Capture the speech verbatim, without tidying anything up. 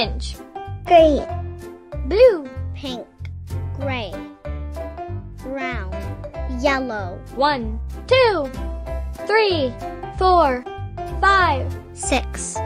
orange, green, blue, pink, gray, brown, yellow. One, two, three, four, five, six.